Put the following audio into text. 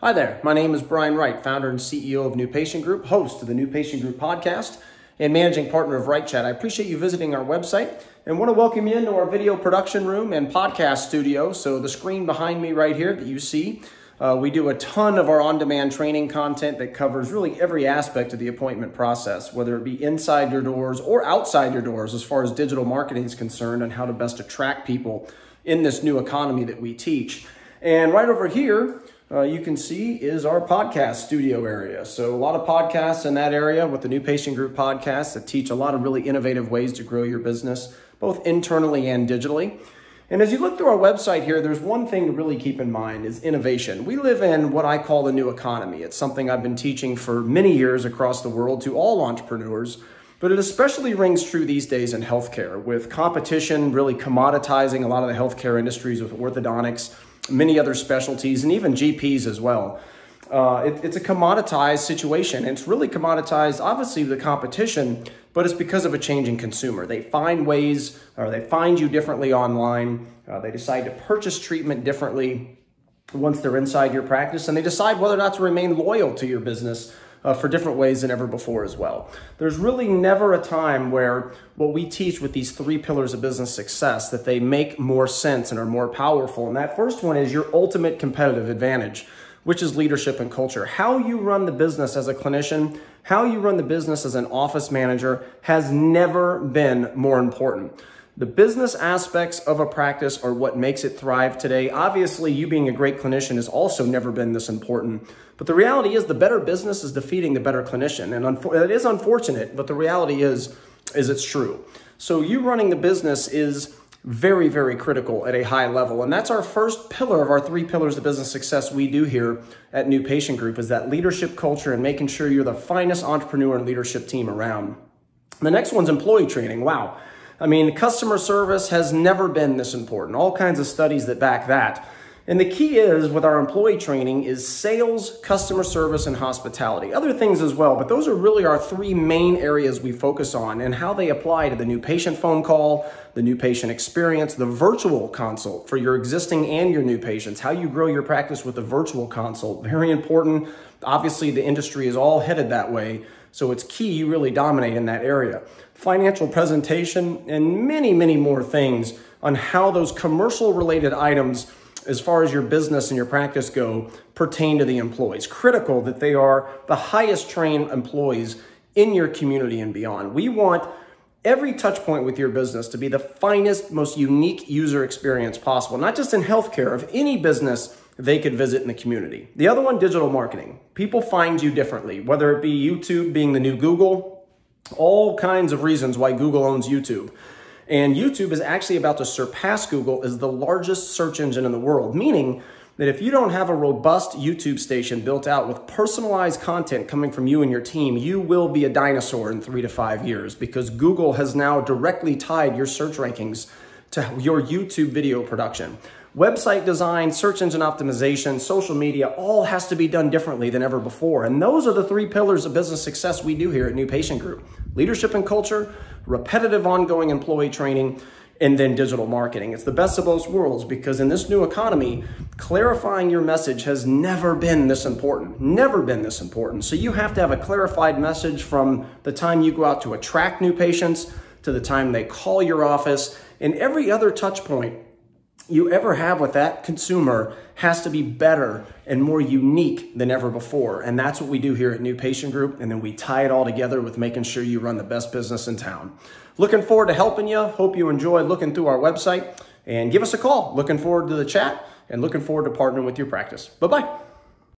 Hi there, my name is Brian Wright, founder and CEO of New Patient Group, host of the New Patient Group podcast, and managing partner of Wright Chat. I appreciate you visiting our website and want to welcome you into our video production room and podcast studio. So the screen behind me right here that you see, we do a ton of our on-demand training content that covers really every aspect of the appointment process, whether it be inside your doors or outside your doors as far as digital marketing is concerned and how to best attract people in this new economy that we teach. And right over here, you can see is our podcast studio area. So a lot of podcasts in that area with the New Patient Group podcasts that teach a lot of really innovative ways to grow your business, both internally and digitally. And as you look through our website here, there's one thing to really keep in mind is innovation. We live in what I call the new economy. It's something I've been teaching for many years across the world to all entrepreneurs, but it especially rings true these days in healthcare with competition really commoditizing a lot of the healthcare industries with orthodontics, many other specialties, and even GPs as well. It's a commoditized situation. It's really commoditized, obviously, the competition, but it's because of a changing consumer. They find ways, or they find you differently online. They decide to purchase treatment differently once they're inside your practice, and they decide whether or not to remain loyal to your business for different ways than ever before as well. There's really never a time where what we teach with these three pillars of business success, that they make more sense and are more powerful. And that first one is your ultimate competitive advantage, which is leadership and culture. How you run the business as a clinician, how you run the business as an office manager has never been more important. The business aspects of a practice are what makes it thrive today. Obviously, you being a great clinician has also never been this important. But the reality is the better business is defeating the better clinician. And it is unfortunate, but the reality is it's true. So you running the business is very, very critical at a high level. And that's our first pillar of our three pillars of business success we do here at New Patient Group is that leadership culture and making sure you're the finest entrepreneur and leadership team around. The next one's employee training. Wow. I mean, customer service has never been this important. All kinds of studies that back that. And the key is with our employee training is sales, customer service, and hospitality. Other things as well, but those are really our three main areas we focus on and how they apply to the new patient phone call, the new patient experience, the virtual consult for your existing and your new patients, how you grow your practice with the virtual consult. Very important. Obviously, the industry is all headed that way. So it's key you really dominate in that area. Financial presentation and many, many more things on how those commercial related items as far as your business and your practice go pertain to the employees. Critical that they are the highest trained employees in your community and beyond. We want every touch point with your business to be the finest, most unique user experience possible, not just in healthcare, of any business they could visit in the community. The other one, digital marketing. People find you differently, whether it be YouTube being the new Google, all kinds of reasons why Google owns YouTube. And YouTube is actually about to surpass Google as the largest search engine in the world, meaning that if you don't have a robust YouTube station built out with personalized content coming from you and your team, you will be a dinosaur in 3 to 5 years because Google has now directly tied your search rankings to your YouTube video production. Website design, search engine optimization, social media, all has to be done differently than ever before. And those are the three pillars of business success we do here at New Patient Group. Leadership and culture, repetitive ongoing employee training, and then digital marketing. It's the best of both worlds because in this new economy, clarifying your message has never been this important, never been this important. So you have to have a clarified message from the time you go out to attract new patients to the time they call your office and every other touch point you ever have with that consumer has to be better and more unique than ever before. And that's what we do here at New Patient Group. And then we tie it all together with making sure you run the best business in town. Looking forward to helping you. Hope you enjoy looking through our website and give us a call. Looking forward to the chat and looking forward to partnering with your practice. Bye-bye.